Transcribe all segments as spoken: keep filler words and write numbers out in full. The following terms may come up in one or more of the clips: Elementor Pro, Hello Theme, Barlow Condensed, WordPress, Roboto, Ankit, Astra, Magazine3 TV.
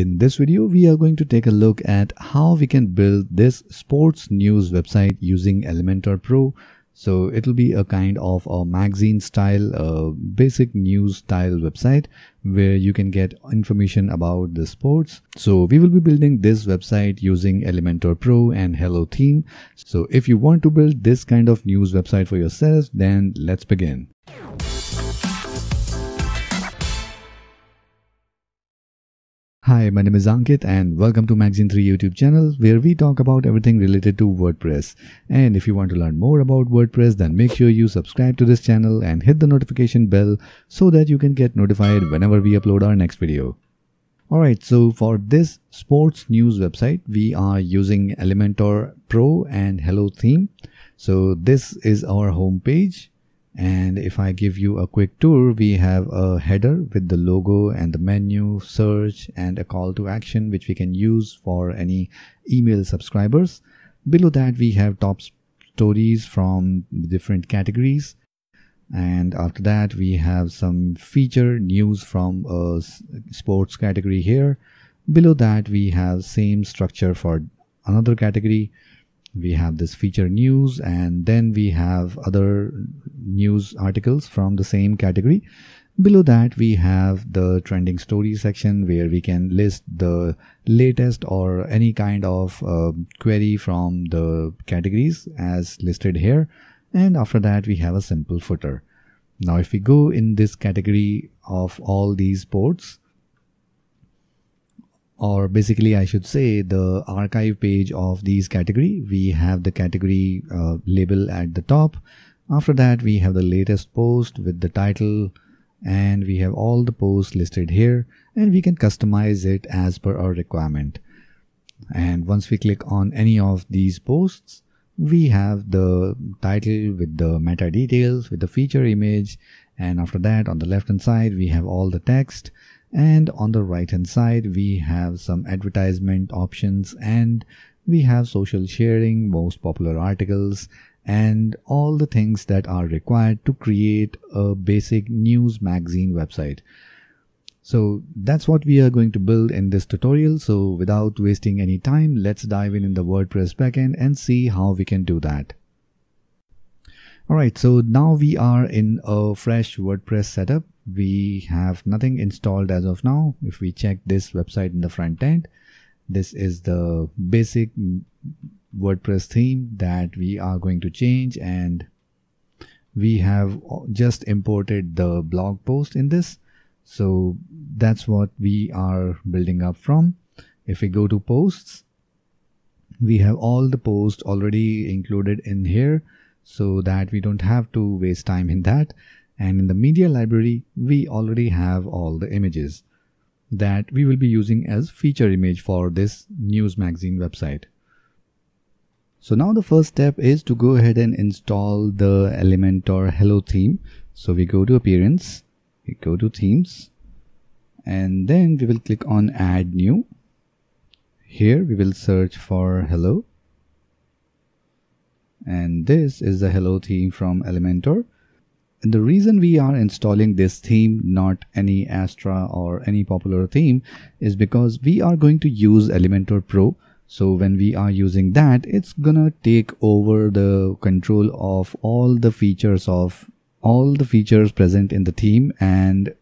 In this video, we are going to take a look at how we can build this sports news website using Elementor Pro. So it will be a kind of a magazine style, uh, basic news style website where you can get information about the sports. So we will be building this website using Elementor Pro and Hello Theme. So if you want to build this kind of news website for yourself, then let's begin. Hi, my name is Ankit and welcome to Magazine three YouTube channel where we talk about everything related to WordPress. And if you want to learn more about WordPress, then make sure you subscribe to this channel and hit the notification bell so that you can get notified whenever we upload our next video. Alright, so for this sports news website, we are using Elementor Pro and Hello Theme. So this is our home page. And if I give you a quick tour, we have a header with the logo and the menu, search, and a call to action which we can use for any email subscribers. Below that we have top stories from different categories, and after that we have some feature news from a sports category here. Below that we have same structure for another category. We have this feature news, and then we have other news articles from the same category. Below that we have the trending story section where we can list the latest or any kind of uh, query from the categories as listed here. And after that we have a simple footer. Now if we go in this category of all these sports, or basically I should say the archive page of these category, we have the category uh, label at the top. After that we have the latest post with the title, and we have all the posts listed here, and we can customize it as per our requirement. And once we click on any of these posts, we have the title with the meta details, with the feature image, and after that on the left hand side we have all the text. And on the right hand side we have some advertisement options, and we have social sharing, most popular articles, and all the things that are required to create a basic news magazine website. So that's what we are going to build in this tutorial. So without wasting any time, let's dive in in the WordPress backend and see how we can do that. Alright, so now we are in a fresh WordPress setup. We have nothing installed as of now. If we check this website in the front end, this is the basic WordPress theme that we are going to change, and we have just imported the blog post in this. So that's what we are building up from. If we go to posts, we have all the posts already included in here so that we don't have to waste time in that. And in the media library, we already have all the images that we will be using as feature image for this news magazine website. So now the first step is to go ahead and install the Elementor Hello Theme. So we go to Appearance, we go to Themes, and then we will click on Add New. Here we will search for Hello. And this is the Hello Theme from Elementor. The reason we are installing this theme, not any Astra or any popular theme, is because we are going to use Elementor Pro. So when we are using that, it's gonna take over the control of all the features of all the features present in the theme, and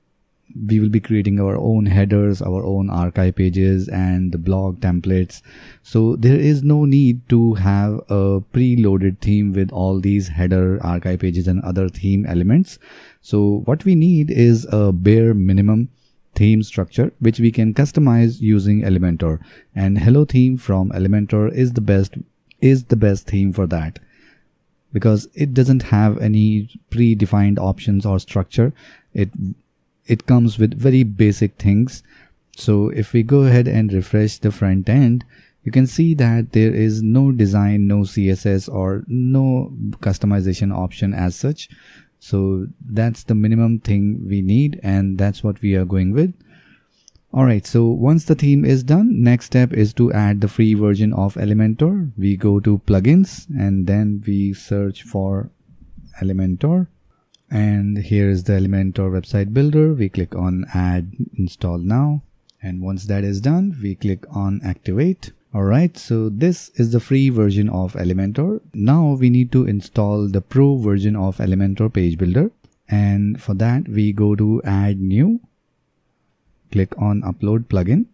we will be creating our own headers, our own archive pages, and the blog templates. So there is no need to have a preloaded theme with all these header, archive pages, and other theme elements. So what we need is a bare minimum theme structure which we can customize using Elementor, and Hello Theme from Elementor is the best is the best theme for that, because it doesn't have any predefined options or structure. It It comes with very basic things. So if we go ahead and refresh the front end, you can see that there is no design, no C S S, or no customization option as such. So that's the minimum thing we need, and that's what we are going with. Alright, so once the theme is done, next step is to add the free version of Elementor. We go to plugins, and then we search for Elementor. And here is the Elementor website builder. We click on Add Install Now, And once that is done, we click on activate. Alright, so this is the free version of Elementor. Now we need to install the pro version of Elementor Page Builder. And for that, we go to add new, click on upload plugin.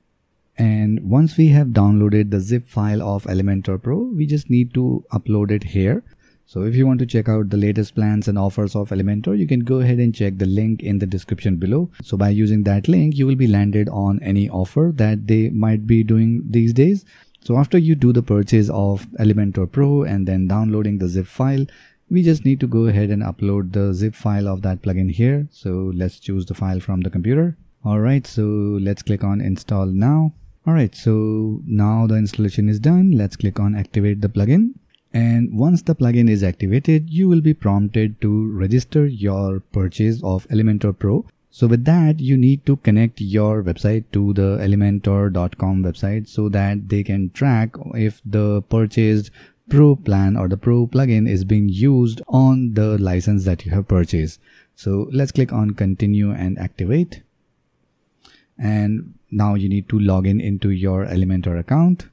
And once we have downloaded the zip file of Elementor Pro, we just need to upload it here. So if you want to check out the latest plans and offers of Elementor, you can go ahead and check the link in the description below. So by using that link, you will be landed on any offer that they might be doing these days. So after you do the purchase of Elementor Pro and then downloading the zip file, we just need to go ahead and upload the zip file of that plugin here. So let's choose the file from the computer. Alright, so let's click on install now. Alright, so now the installation is done. Let's click on activate the plugin. And once the plugin is activated, you will be prompted to register your purchase of Elementor Pro. So with that, you need to connect your website to the elementor dot com website so that they can track if the purchased Pro plan or the Pro plugin is being used on the license that you have purchased. So let's click on continue and activate. And now you need to log in into your Elementor account.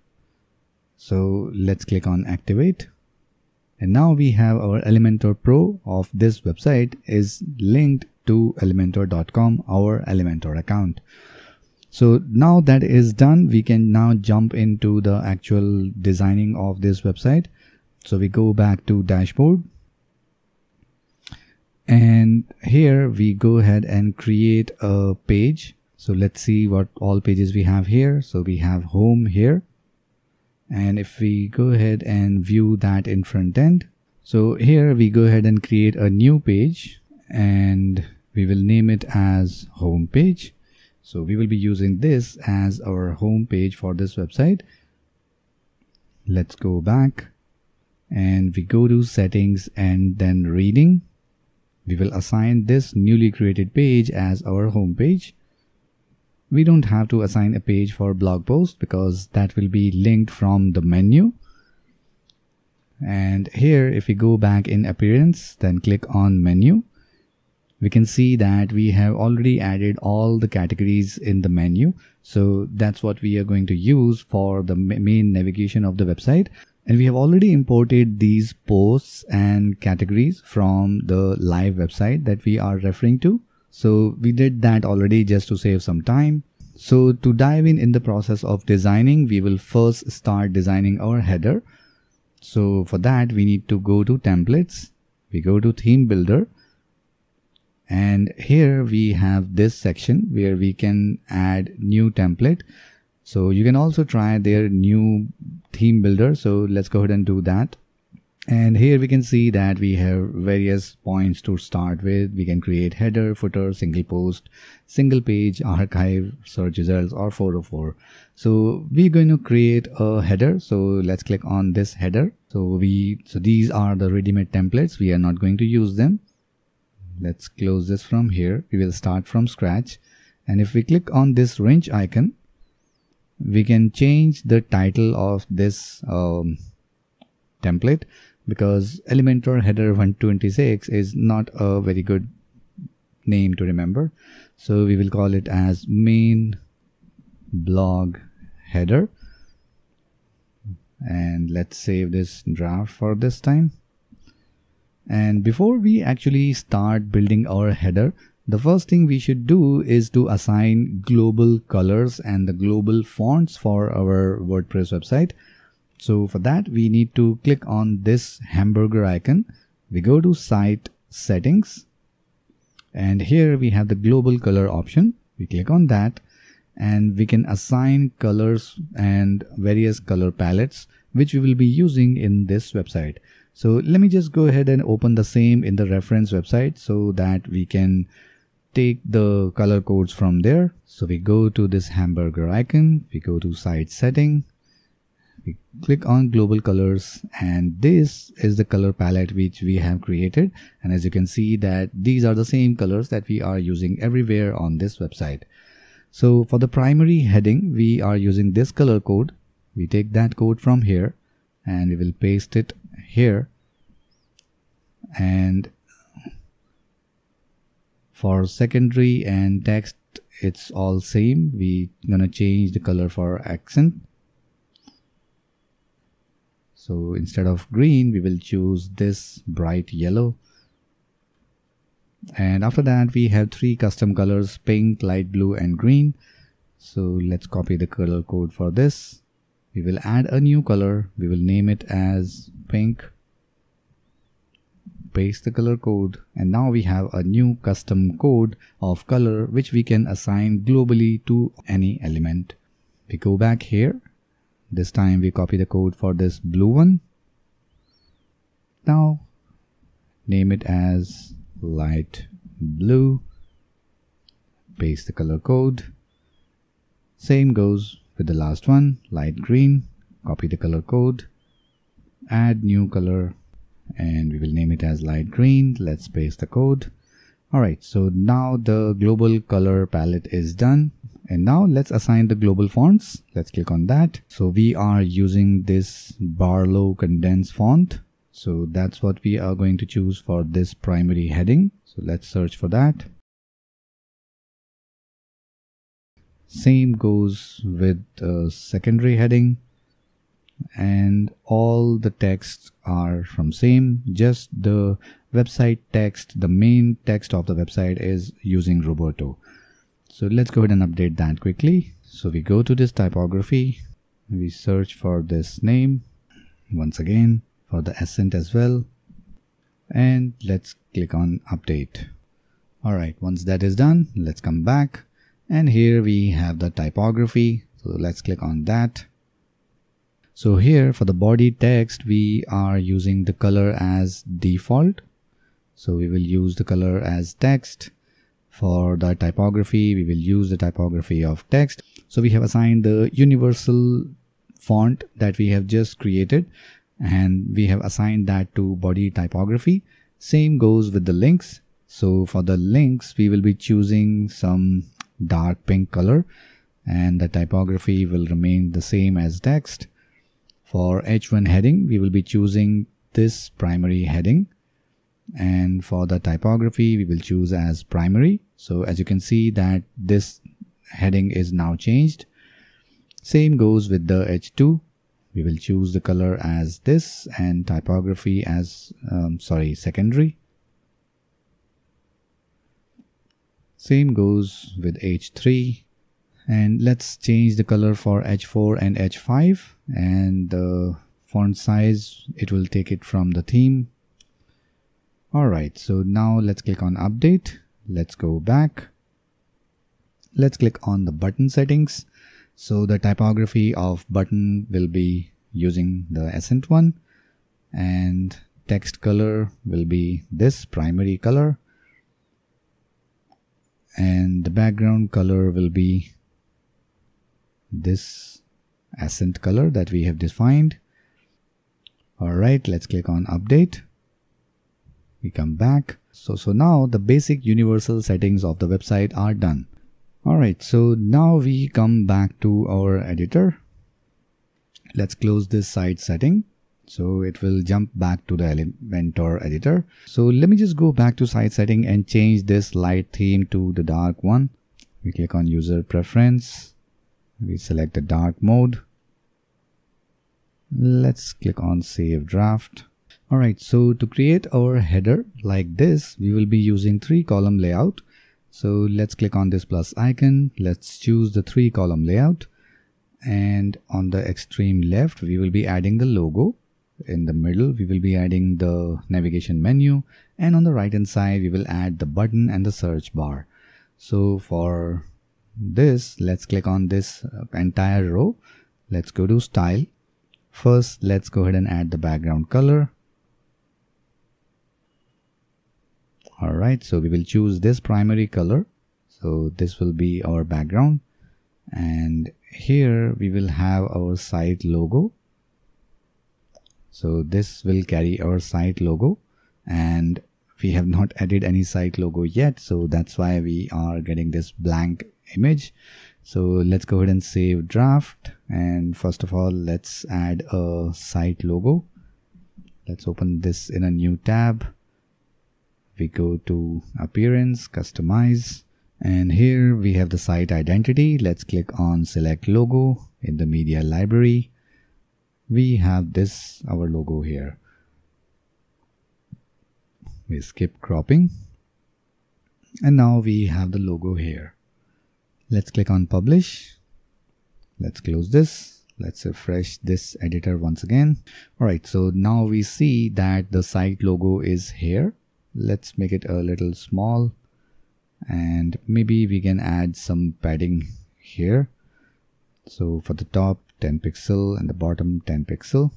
So let's click on activate. And now we have our Elementor Pro of this website is linked to elementor dot com, our Elementor account. So now that is done, we can now jump into the actual designing of this website. So we go back to dashboard. And here we go ahead and create a page. So let's see what all pages we have here. So we have home here. And if we go ahead and view that in front end, so here we go ahead and create a new page and we will name it as home page. So we will be using this as our home page for this website. Let's go back and we go to settings and then reading. We will assign this newly created page as our home page. We don't have to assign a page for blog post because that will be linked from the menu. And here, if we go back in appearance, then click on menu, we can see that we have already added all the categories in the menu. So that's what we are going to use for the main navigation of the website. And we have already imported these posts and categories from the live website that we are referring to. So we did that already just to save some time. So to dive in in the process of designing, we will first start designing our header. So for that, we need to go to templates. We go to theme builder. And here we have this section where we can add new template. So you can also try their new theme builder. So let's go ahead and do that. And here we can see that we have various points to start with. We can create header, footer, single post, single page, archive, search results, or four oh four. So we're going to create a header. So let's click on this header. So we so these are the ready-made templates. We are not going to use them. Let's close this from here. We will start from scratch. And if we click on this wrench icon, we can change the title of this um, template, because Elementor header one twenty-six is not a very good name to remember. So we will call it as main blog header. And let's save this draft for this time. And before we actually start building our header, the first thing we should do is to assign global colors and the global fonts for our WordPress website. So for that, we need to click on this hamburger icon. We go to site settings. And here we have the global color option. We click on that and we can assign colors and various color palettes, which we will be using in this website. So let me just go ahead and open the same in the reference website so that we can take the color codes from there. So we go to this hamburger icon. We go to site setting. We click on global colors, and this is the color palette which we have created. And as you can see that these are the same colors that we are using everywhere on this website. So for the primary heading, we are using this color code. We take that code from here and we will paste it here. And for secondary and text it's all same. We gonna change the color for accent. So instead of green, we will choose this bright yellow. And after that, we have three custom colors, pink, light blue and green. So let's copy the color code for this. We will add a new color. We will name it as pink. Paste the color code, and now we have a new custom code of color which we can assign globally to any element. We go back here. This time we copy the code for this blue one. Now name it as light blue. Paste the color code. Same goes with the last one, light green. Copy the color code, add new color, and we will name it as light green. Let's paste the code. Alright, so now the global color palette is done. And now let's assign the global fonts. Let's click on that. So we are using this Barlow Condensed font. So that's what we are going to choose for this primary heading. So let's search for that. Same goes with the secondary heading. And all the texts are from same, just the website text, the main text of the website is using Roboto. So let's go ahead and update that quickly. So we go to this typography, we search for this name, once again for the accent as well, and let's click on update. Alright, once that is done, let's come back, and here we have the typography. So let's click on that. So here for the body text, we are using the color as default. So we will use the color as text. For the typography, we will use the typography of text. So we have assigned the universal font that we have just created, and we have assigned that to body typography. Same goes with the links. So for the links, we will be choosing some dark pink color, and the typography will remain the same as text. For H one heading, we will be choosing this primary heading, and for the typography, we will choose as primary. So as you can see that this heading is now changed. Same goes with the H two. We will choose the color as this and typography as, um, sorry, secondary. Same goes with H three. And let's change the color for H four and H five, and the font size, it will take it from the theme. Alright, so now let's click on update. Let's go back. Let's click on the button settings. So the typography of button will be using the accent one, and text color will be this primary color, and the background color will be this accent color that we have defined. Alright, let's click on update. We come back. So, so now the basic universal settings of the website are done. Alright, so now we come back to our editor. Let's close this site setting. So it will jump back to the Elementor editor. So let me just go back to site setting and change this light theme to the dark one. We click on user preference. We select the dark mode. Let's click on save draft. Alright, so to create our header like this, we will be using three column layout. So let's click on this plus icon. Let's choose the three column layout. And on the extreme left, we will be adding the logo. In the middle, we will be adding the navigation menu. And on the right hand side, we will add the button and the search bar. So for this, let's click on this entire row. Let's go to style. First, let's go ahead and add the background color. Alright, so we will choose this primary color. So this will be our background. And here we will have our site logo. So this will carry our site logo, and we have not added any site logo yet. So that's why we are getting this blank image. So let's go ahead and save draft, and first of all let's add a site logo. Let's open this in a new tab. We go to appearance, customize, And here we have the site identity. Let's click on select logo in the media library. We have this, our logo here. We skip cropping. And now we have the logo here. Let's click on publish. Let's close this. Let's refresh this editor once again. All right, so now we see that the site logo is here. Let's make it a little small. And maybe we can add some padding here. So for the top ten pixel and the bottom ten pixel.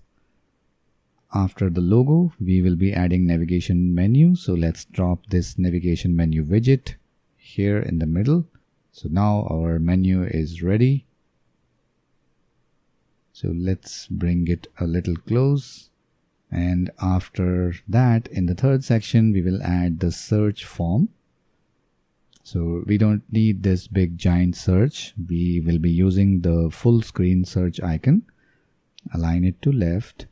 After the logo, we will be adding navigation menu. So let's drop this navigation menu widget here in the middle. So now our menu is ready. So let's bring it a little close. And after that, in the third section, we will add the search form. So we don't need this big giant search. We will be using the full screen search icon. Align it to left.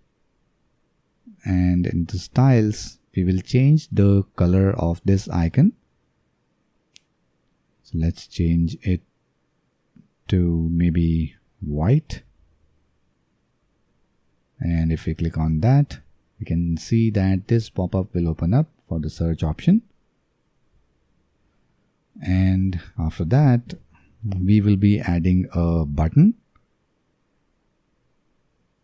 And in the styles, we will change the color of this icon. So let's change it to maybe white. And if we click on that, we can see that this pop-up will open up for the search option. And after that, we will be adding a button.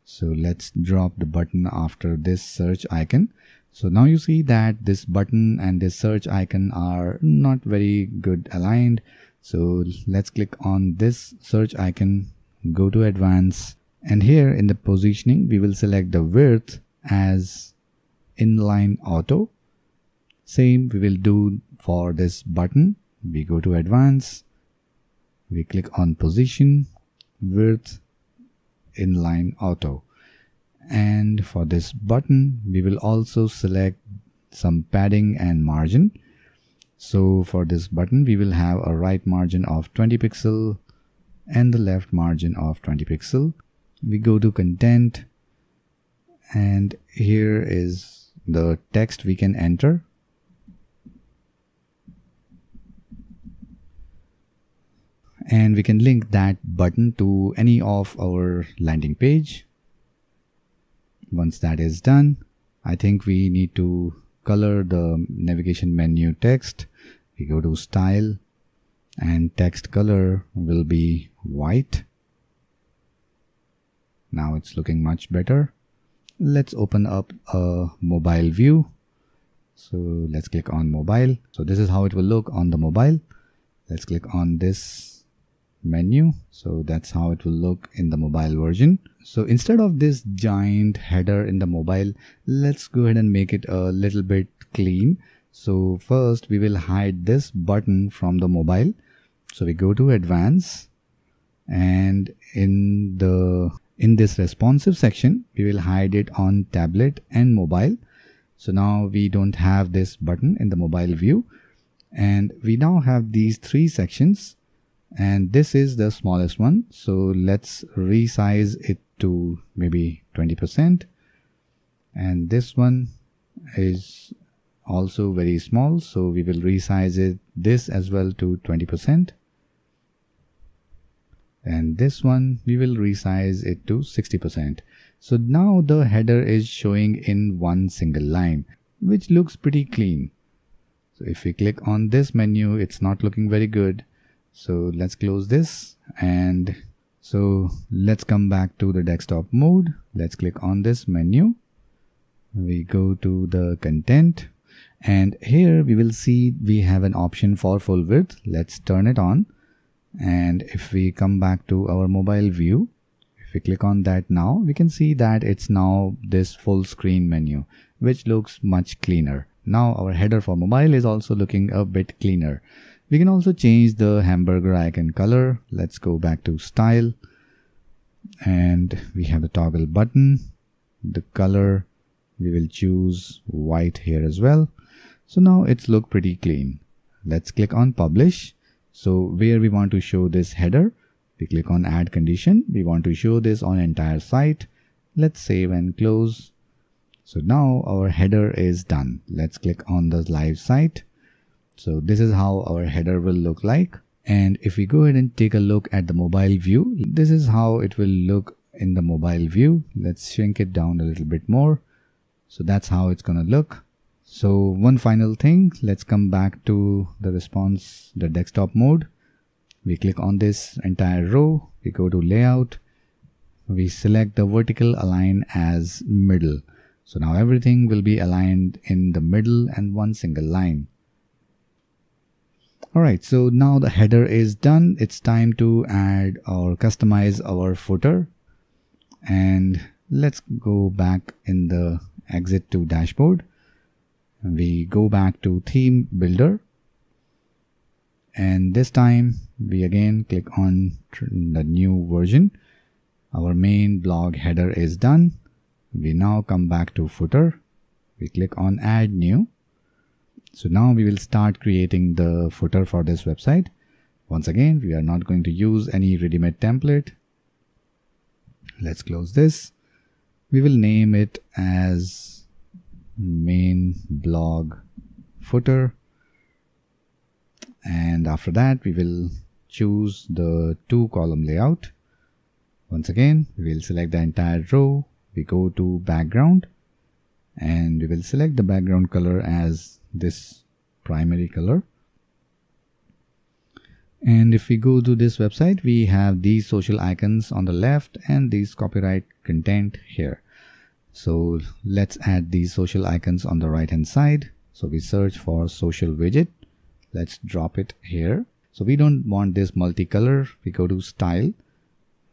So let's drop the button after this search icon. So now you see that this button and this search icon are not very good aligned. So let's click on this search icon, go to advanced, and here in the positioning, we will select the width as inline auto. Same we will do for this button. We go to advanced, we click on position, width, inline auto. And for this button, we will also select some padding and margin. So for this button, we will have a right margin of twenty pixel and the left margin of twenty pixel. We go to content, and here is the text we can enter. And we can link that button to any of our landing page. Once that is done, I think we need to color the navigation menu text. We go to style, and text color will be white. Now it's looking much better. Let's open up a mobile view. So let's click on mobile. So this is how it will look on the mobile. Let's click on this menu. So that's how it will look in the mobile version. So instead of this giant header in the mobile, let's go ahead and make it a little bit clean. So first we will hide this button from the mobile. So we go to advanced, and in the in this responsive section, we will hide it on tablet and mobile. So now we don't have this button in the mobile view, and we now have these three sections, and this is the smallest one. So let's resize it to maybe twenty percent. And this one is also very small. So we will resize it this as well to twenty percent. And this one, we will resize it to sixty percent. So now the header is showing in one single line, which looks pretty clean. So if we click on this menu, it's not looking very good. So let's close this. And so let's come back to the desktop mode. Let's click on this menu. We go to the content. And here we will see we have an option for full width. Let's turn it on. And if we come back to our mobile view, if we click on that now, we can see that it's now this full screen menu, which looks much cleaner. Now our header for mobile is also looking a bit cleaner. We can also change the hamburger icon color. Let's go back to style, and we have the toggle button. The color, we will choose white here as well. So now it's look pretty clean. Let's click on publish. So where we want to show this header, we click on add condition. We want to show this on entire site. Let's save and close. So now our header is done. Let's click on the live site. So this is how our header will look like. And if we go ahead and take a look at the mobile view, this is how it will look in the mobile view. Let's shrink it down a little bit more. So that's how it's gonna look. So one final thing, let's come back to the response, the desktop mode. We click on this entire row, we go to layout, we select the vertical align as middle. So now everything will be aligned in the middle and one single line. Alright, so now the header is done. It's time to add or customize our footer. And let's go back in the exit to dashboard. We go back to theme builder. And this time we again click on the new version. Our main blog header is done. We now come back to footer. We click on add new. So now we will start creating the footer for this website. Once again, we are not going to use any ready-made template. Let's close this. We will name it as main blog footer. And after that, we will choose the two column layout. Once again, we will select the entire row. We go to background and we will select the background color as this primary color. And if we go to this website, we have these social icons on the left and these copyright content here. So let's add these social icons on the right hand side. So we search for social widget. Let's drop it here. So we don't want this multicolor. We go to style.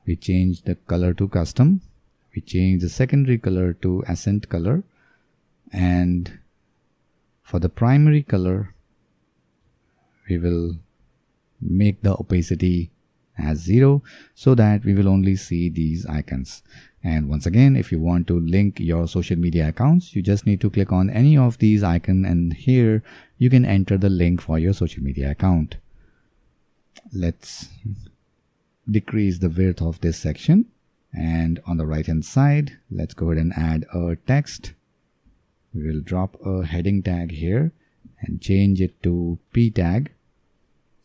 We change the color to custom. We change the secondary color to accent color. And for the primary color, we will make the opacity as zero so that we will only see these icons. And once again, if you want to link your social media accounts, you just need to click on any of these icons, and here you can enter the link for your social media account. Let's decrease the width of this section. And on the right hand side, let's go ahead and add a text. We will drop a heading tag here and change it to P tag.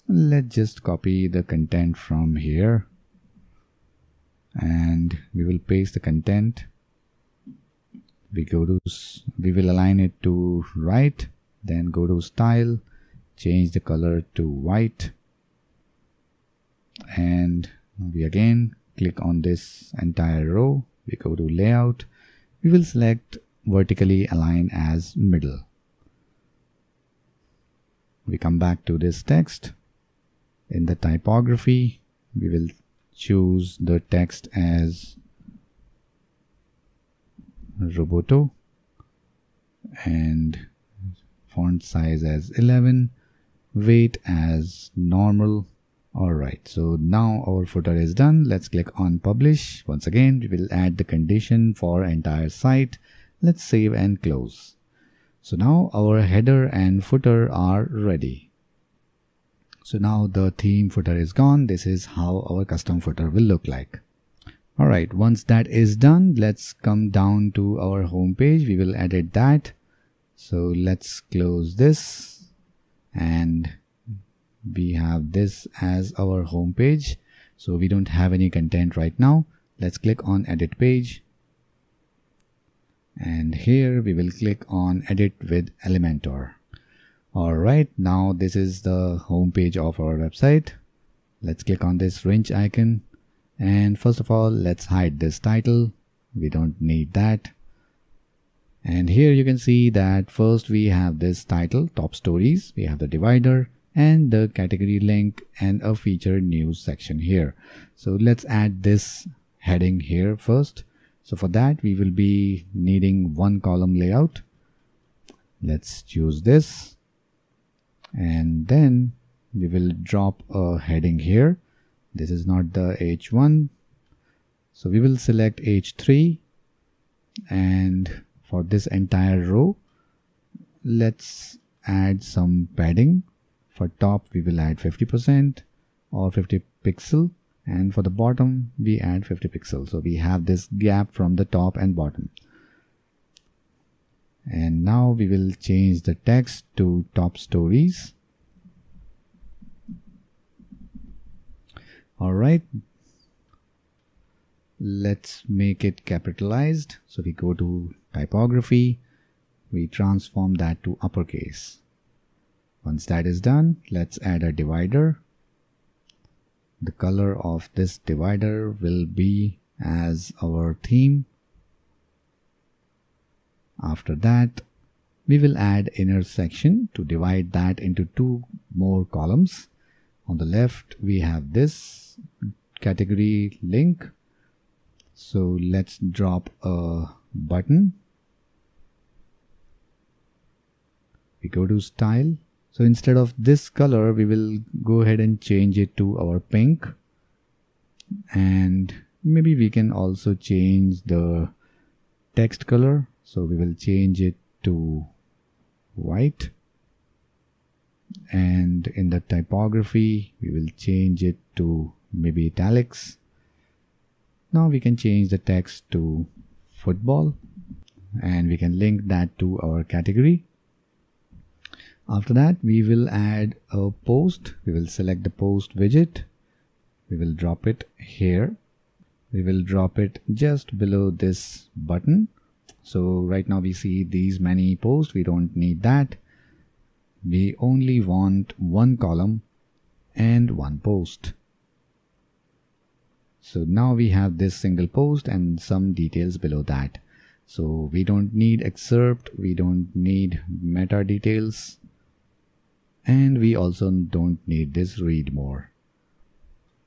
Let's just copy the content from here and we will paste the content. We go to, we will align it to right, then go to style, change the color to white. And we again click on this entire row. We go to layout. We will select vertically align as middle. We come back to this text. In the typography, we will choose the text as Roboto and font size as eleven, weight as normal. Alright, so now our footer is done. Let's click on publish. Once again, we will add the condition for entire site. Let's save and close. So now our header and footer are ready. So now the theme footer is gone. This is how our custom footer will look like. All right, once that is done, let's come down to our home page. We will edit that. So let's close this. And we have this as our home page. So we don't have any content right now. Let's click on edit page. And here we will click on edit with Elementor. All right, now this is the home page of our website. Let's click on this wrench icon. And first of all, let's hide this title. We don't need that. And here you can see that first we have this title, top stories. We have the divider and the category link and a feature news section here. So let's add this heading here first. So for that, we will be needing one column layout. Let's choose this. And then we will drop a heading here. This is not the H one. So we will select H three. And for this entire row, let's add some padding. For top, we will add fifty percent or fifty pixel. And for the bottom, we add fifty pixels. So we have this gap from the top and bottom. And now we will change the text to top stories. All right, let's make it capitalized. So we go to typography, we transform that to uppercase. Once that is done, let's add a divider. The color of this divider will be as our theme. After that, we will add inner section to divide that into two more columns. On the left, we have this category link. So let's drop a button. We go to style. So instead of this color, we will go ahead and change it to our pink. And maybe we can also change the text color. So we will change it to white. And in the typography, we will change it to maybe italics. Now we can change the text to football, and we can link that to our category. After that, we will add a post. We will select the post widget. We will drop it here. We will drop it just below this button. So right now we see these many posts. We don't need that. We only want one column and one post. So now we have this single post and some details below that. So we don't need excerpt, we don't need meta details, and we also don't need this read more.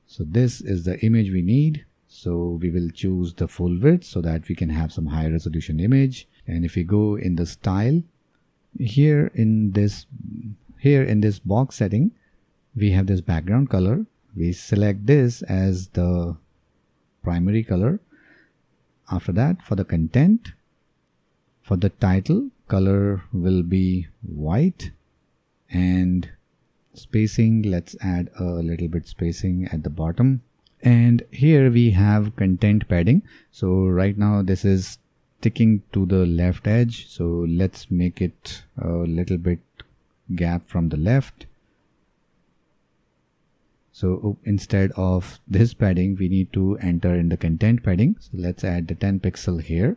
So this is the image we need. So we will choose the full width so that we can have some high resolution image. And if we go in the style, here in this here in this box setting, we have this background color. We select this as the primary color. After that, for the content, for the title, color will be white, and spacing, let's add a little bit spacing at the bottom. And here we have content padding. So right now this is sticking to the left edge, so let's make it a little bit gap from the left. So instead of this padding, we need to enter in the content padding. So let's add the ten pixel here.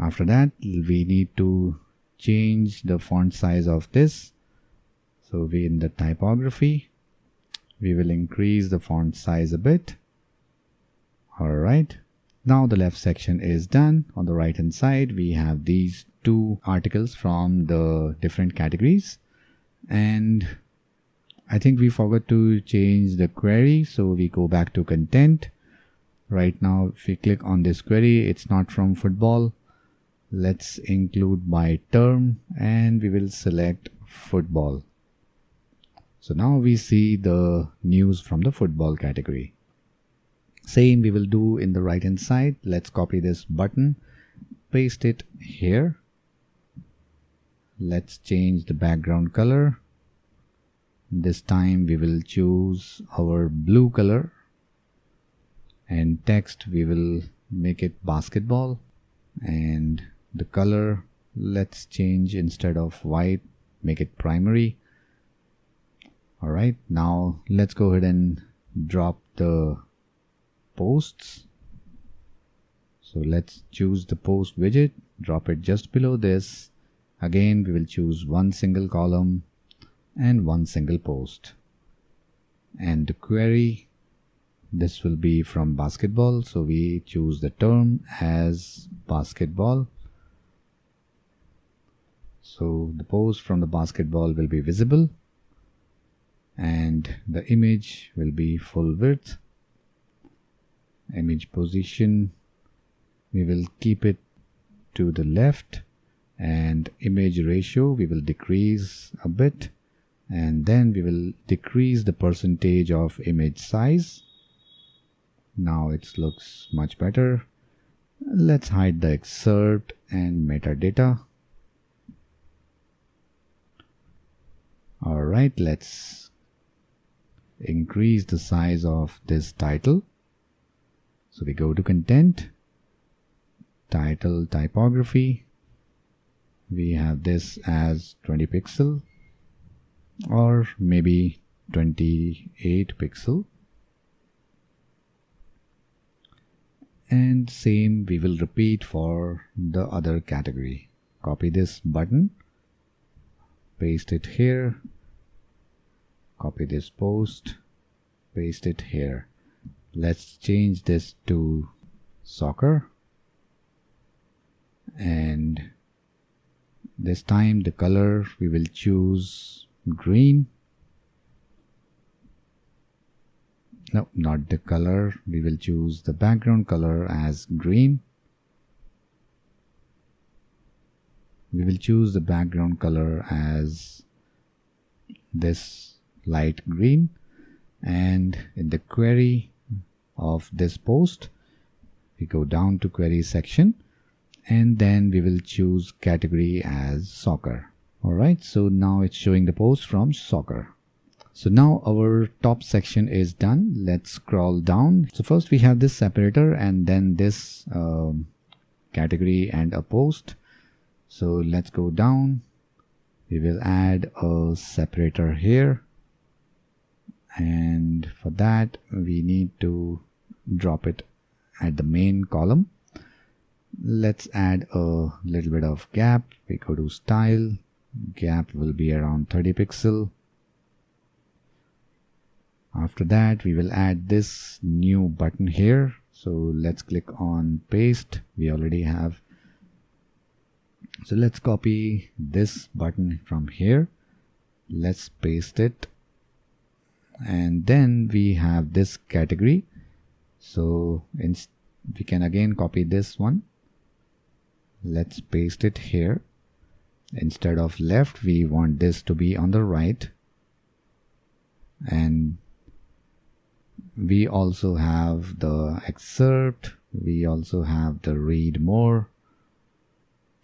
After that, we need to change the font size of this. So we in the typography, we will increase the font size a bit. All right. Now the left section is done. On the right hand side, we have these two articles from the different categories. And I think we forgot to change the query. So we go back to content. Right now, if we click on this query, it's not from football. Let's include by term, and we will select football. So now we see the news from the football category. Same we will do in the right hand side. Let's copy this button, paste it here. Let's change the background color. This time we will choose our blue color, and text we will make it basketball, and the color, let's change, instead of white, make it primary. All right, now let's go ahead and drop the posts. So let's choose the post widget, drop it just below this. Again, we will choose one single column and one single post. And the query, this will be from basketball. So we choose the term as basketball. So the post from the basketball will be visible. And the image will be full width. Image position, we will keep it to the left, and image ratio we will decrease a bit, and then we will decrease the percentage of image size. Now it looks much better. Let's hide the excerpt and metadata. All right, let's increase the size of this title. So we go to content, title, typography. We have this as twenty pixel, or maybe twenty-eight pixel, and same we will repeat for the other category. Copy this button, paste it here, copy this post, paste it here. Let's change this to soccer, and this time the color we will choose green. No, not the color, we will choose the background color as green. We will choose the background color as this light green, and in the query of this post we go down to query section, and then we will choose category as soccer. Alright, so now it's showing the post from soccer. So now our top section is done. Let's scroll down. So first we have this separator, and then this um, category and a post. So let's go down. We will add a separator here, and for that we need to drop it at the main column. Let's add a little bit of gap. We go to style, gap will be around thirty pixel. After that we will add this new button here, so let's click on paste. We already have, so let's copy this button from here, let's paste it, and then we have this category. So inst we can again copy this one, let's paste it here. Instead of left we want this to be on the right, and we also have the excerpt, we also have the read more.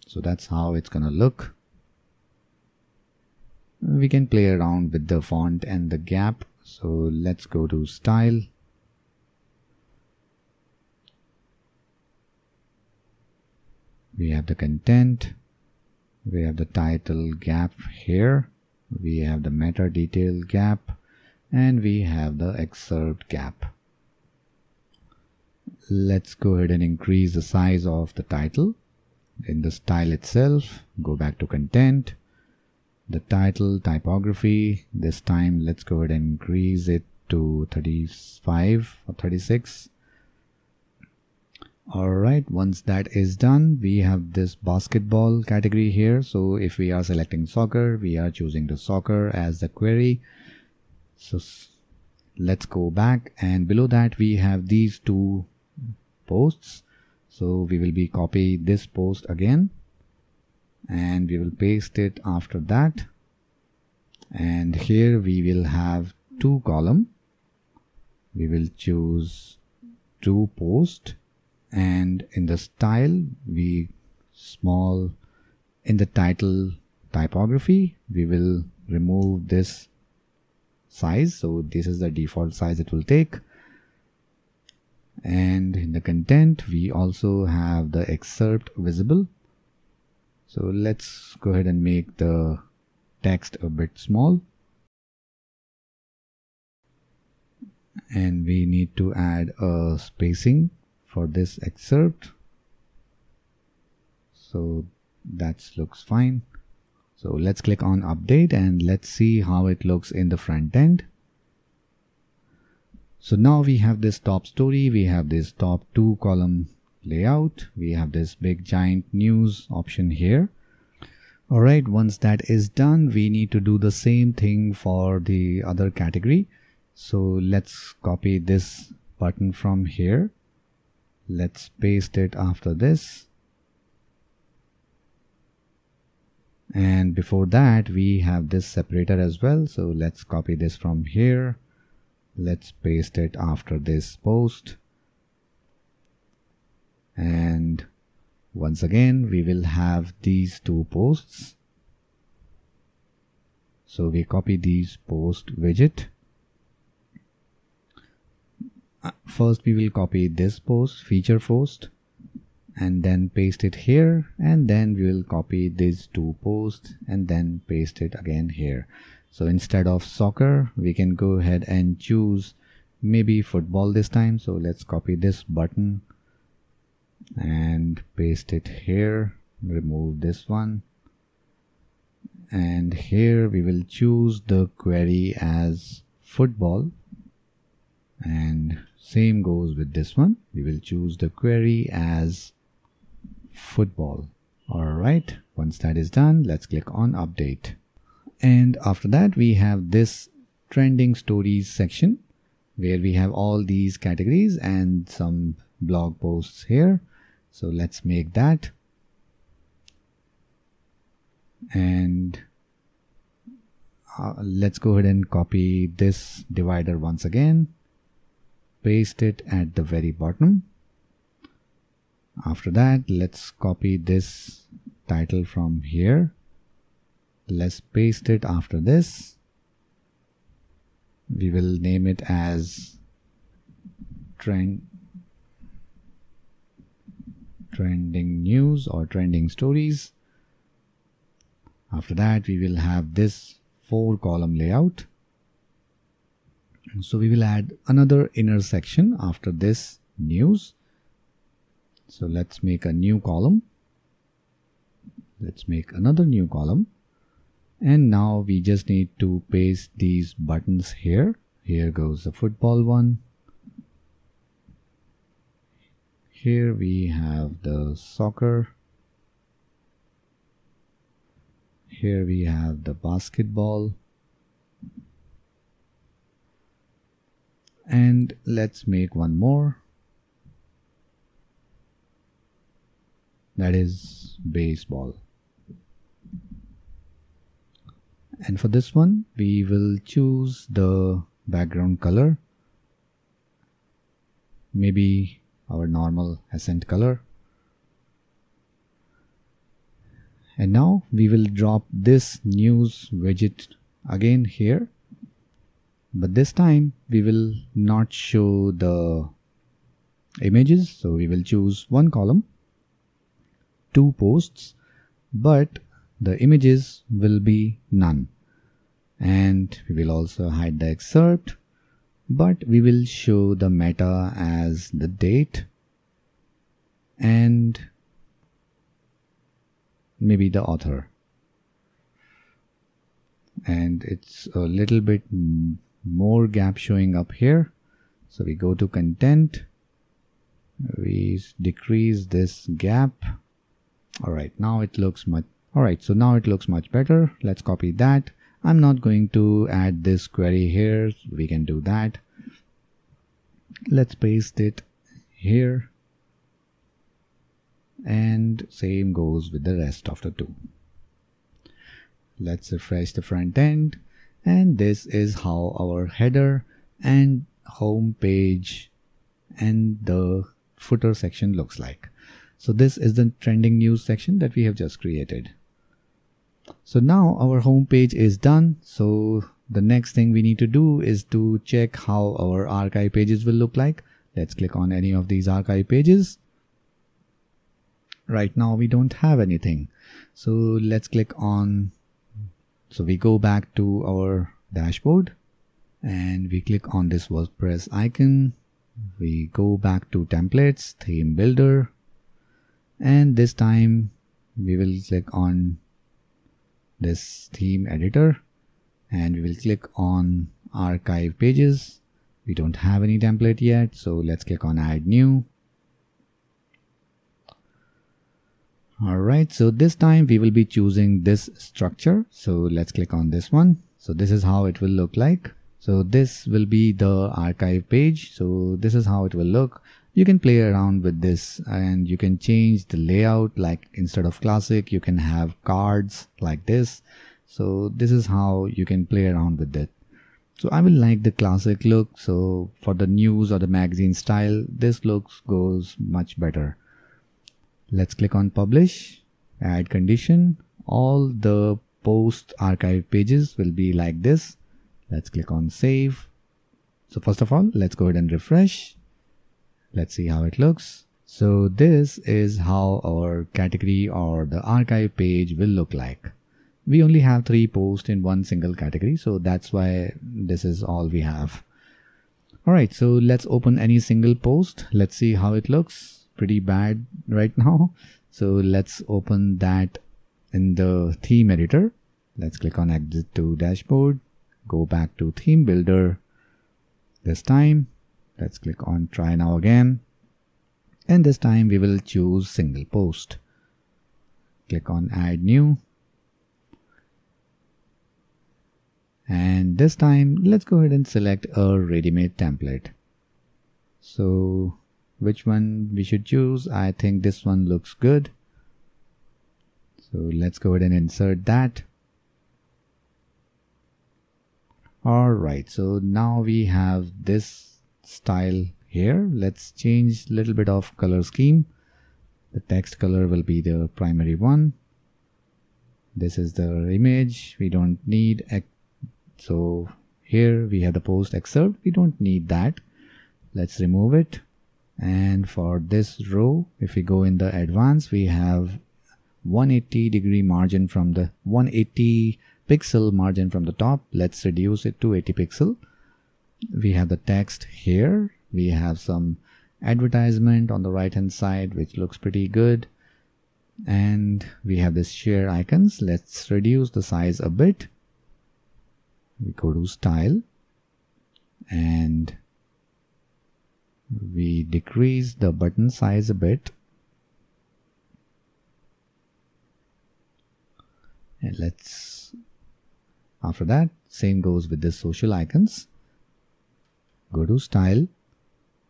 So that's how it's gonna look. We can play around with the font and the gap. So let's go to style, we have the content, we have the title gap here, we have the meta detail gap, and we have the excerpt gap. Let's go ahead and increase the size of the title. In the style itself, go back to content, the title, typography, this time let's go ahead and increase it to thirty-five or thirty-six. Alright, once that is done, we have this basketball category here. So if we are selecting soccer, we are choosing the soccer as the query. So let's go back, and below that we have these two posts. So we will be copy this post again, and we will paste it after that. And here we will have two column. We will choose two post, and in the style we small in the title typography we will remove this size, so this is the default size it will take. And in the content we also have the excerpt visible, so let's go ahead and make the text a bit small, and we need to add a spacing for this excerpt, so that looks fine. So let's click on update, and let's see how it looks in the front end. So now we have this top story, we have this top two column layout, we have this big giant news option here. Alright, once that is done, we need to do the same thing for the other category. So let's copy this button from here, let's paste it after this. And before that we have this separator as well, so let's copy this from here, let's paste it after this post, and once again we will have these two posts. So we copy these post widget. First we will copy this post, feature post, and then paste it here, and then we will copy these two posts and then paste it again here. So instead of soccer, we can go ahead and choose maybe football this time. So let's copy this button and paste it here. Remove this one. And here we will choose the query as football. And same goes with this one. We will choose the query as football. Alright, once that is done, let's click on update. And after that, we have this trending stories section where we have all these categories and some blog posts here. So let's make that. And uh, let's go ahead and copy this divider once again. Paste it at the very bottom. After that, let's copy this title from here. Let's paste it after this. We will name it as trend, trending news or trending stories. After that, we will have this four column layout. So we will add another inner section after this news. So let's make a new column. Let's make another new column. And now we just need to paste these buttons here. Here goes the football one. Here we have the soccer. Here we have the basketball. And let's make one more. That is baseball. And for this one, we will choose the background color. Maybe our normal accent color. And now we will drop this news widget again here. But this time we will not show the images. So we will choose one column, two posts, but the images will be none. And we will also hide the excerpt, but we will show the meta as the date and maybe the author. And it's a little bit more gap showing up here. So we go to content, we decrease this gap. All right, now it looks much all right, so now it looks much better. Let's copy that. I'm not going to add this query here. We can do that. Let's paste it here. And same goes with the rest of the two. Let's refresh the front end. And this is how our header and home page and the footer section looks like. So this is the trending news section that we have just created. So now our home page is done. So the next thing we need to do is to check how our archive pages will look like. Let's click on any of these archive pages. Right now we don't have anything. So let's click on. So we go back to our dashboard and we click on this WordPress icon. We go back to templates, theme builder. And this time we will click on this theme editor and we will click on archive pages. We don't have any template yet, so let's click on add new. Alright, so this time we will be choosing this structure. So let's click on this one. So this is how it will look like. So this will be the archive page. So this is how it will look. You can play around with this and you can change the layout, like instead of classic, you can have cards like this. So this is how you can play around with it. So I will like the classic look. So for the news or the magazine style, this looks goes much better. Let's click on publish, add condition. All the post archive pages will be like this. Let's click on save. So first of all, let's go ahead and refresh. Let's see how it looks. So this is how our category or the archive page will look like. we only have three posts in one single category, so that's why this is all we have. All right, so let's open any single post. Let's see how it looks. Pretty bad right now. So let's open that in the theme editor. Let's click on exit to dashboard. Go back to theme builder this time. Let's click on try now again. And this time we will choose single post. Click on add new. And this time let's go ahead and select a ready-made template. So which one we should choose? I think this one looks good. So let's go ahead and insert that. Alright, so now we have this style here. Let's change a little bit of color scheme. The text color will be the primary one. This is the image we don't need. So here we have the post excerpt. We don't need that. Let's remove it. And for this row, if we go in the advanced, we have one hundred eighty degree margin from the one hundred eighty pixel margin from the top. Let's reduce it to eighty pixel. We have the text here. We have some advertisement on the right hand side, which looks pretty good. And we have this share icons. Let's reduce the size a bit. We go to style and we decrease the button size a bit. And let's, after that, same goes with the social icons. Go to style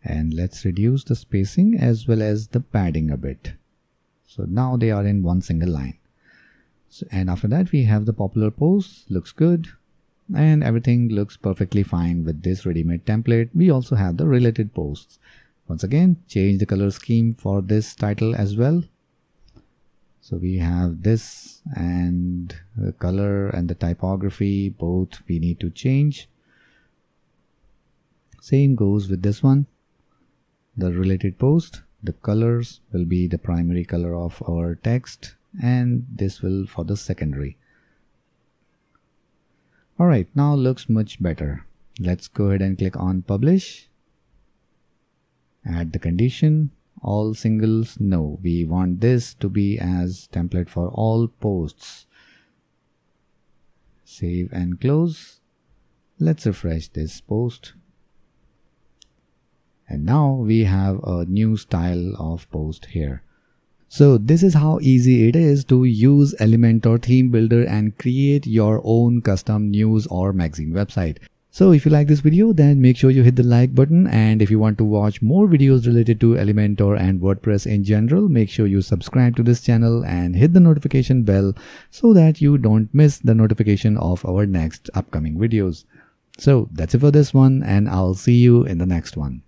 and let's reduce the spacing as well as the padding a bit. So now they are in one single line. So, and after that we have the popular posts, looks good. And everything looks perfectly fine with this ready-made template. We also have the related posts. Once again, change the color scheme for this title as well. So we have this and the color and the typography, both we need to change. Same goes with this one. The related post, the colors will be the primary color of our text and this will for the secondary. Alright, now looks much better. Let's go ahead and click on publish. Add the condition, all singles, no. We want this to be as template for all posts. Save and close. Let's refresh this post. And now we have a new style of post here. So this is how easy it is to use Elementor Theme Builder and create your own custom news or magazine website. So if you like this video, then make sure you hit the like button, and if you want to watch more videos related to Elementor and WordPress in general, make sure you subscribe to this channel and hit the notification bell so that you don't miss the notification of our next upcoming videos. So that's it for this one, and I'll see you in the next one.